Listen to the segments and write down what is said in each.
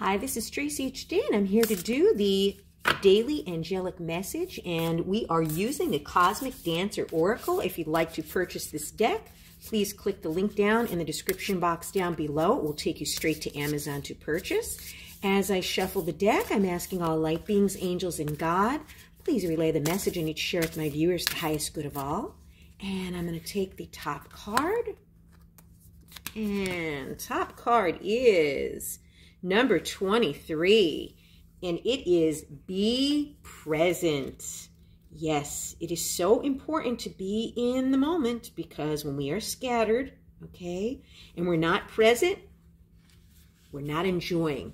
Hi, this is Tracy H.D. and I'm here to do the Daily Angelic Message, and we are using the Cosmic Dancer Oracle. If you'd like to purchase this deck, please click the link down in the description box down below. It will take you straight to Amazon to purchase. As I shuffle the deck, I'm asking all light beings, angels, and God, please relay the message I need to share with my viewers, the highest good of all. And I'm going to take the top card. And top card is number 23, and it is be present. Yes, it is so important to be in the moment, because when we are scattered, okay, and we're not present, we're not enjoying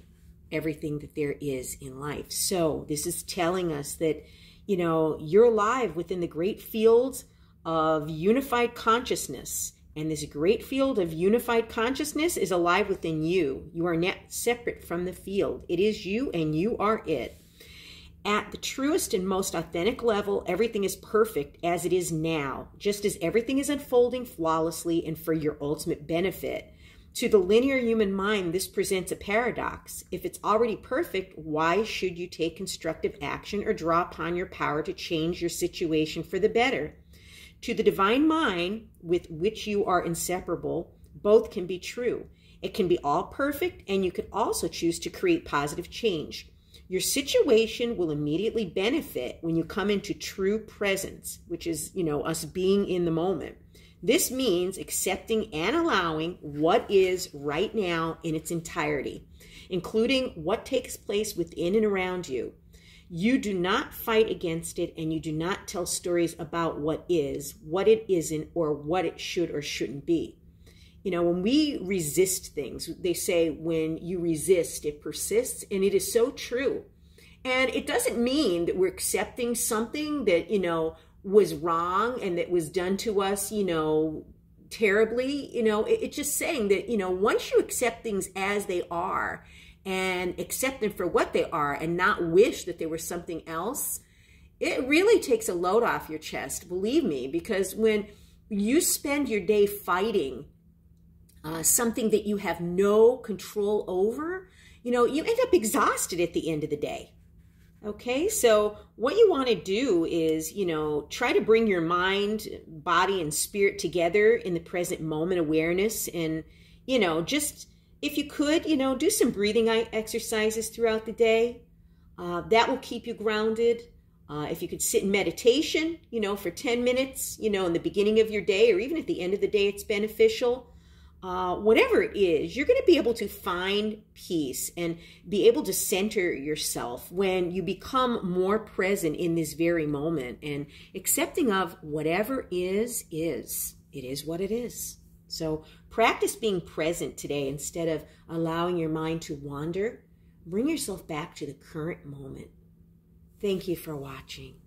everything that there is in life. So this is telling us that, you know, you're alive within the great fields of unified consciousness. And this great field of unified consciousness is alive within you. You are not separate from the field. It is you and you are it. At the truest and most authentic level, everything is perfect as it is now, just as everything is unfolding flawlessly and for your ultimate benefit. To the linear human mind, this presents a paradox. If it's already perfect, why should you take constructive action or draw upon your power to change your situation for the better? To the divine mind, with which you are inseparable, both can be true. It can be all perfect, and you can also choose to create positive change. Your situation will immediately benefit when you come into true presence, which is, you know, us being in the moment. This means accepting and allowing what is right now in its entirety, including what takes place within and around you. You do not fight against it, and you do not tell stories about what is, what it isn't, or what it should or shouldn't be. You know, when we resist things, they say when you resist, it persists, and it is so true. And it doesn't mean that we're accepting something that, you know, was wrong and that was done to us, you know, terribly. You know, it's just saying that, you know, once you accept things as they are, and accept them for what they are and not wish that they were something else, it really takes a load off your chest, believe me, because when you spend your day fighting something that you have no control over, you know, you end up exhausted at the end of the day. Okay, so what you want to do is, you know, try to bring your mind, body, and spirit together in the present moment awareness, and, you know, just, if you could, you know, do some breathing exercises throughout the day. That will keep you grounded. If you could sit in meditation, you know, for 10 minutes, you know, in the beginning of your day or even at the end of the day, it's beneficial. Whatever it is, you're going to be able to find peace and be able to center yourself when you become more present in this very moment and accepting of whatever is. It is what it is. So practice being present today instead of allowing your mind to wander. Bring yourself back to the current moment. Thank you for watching.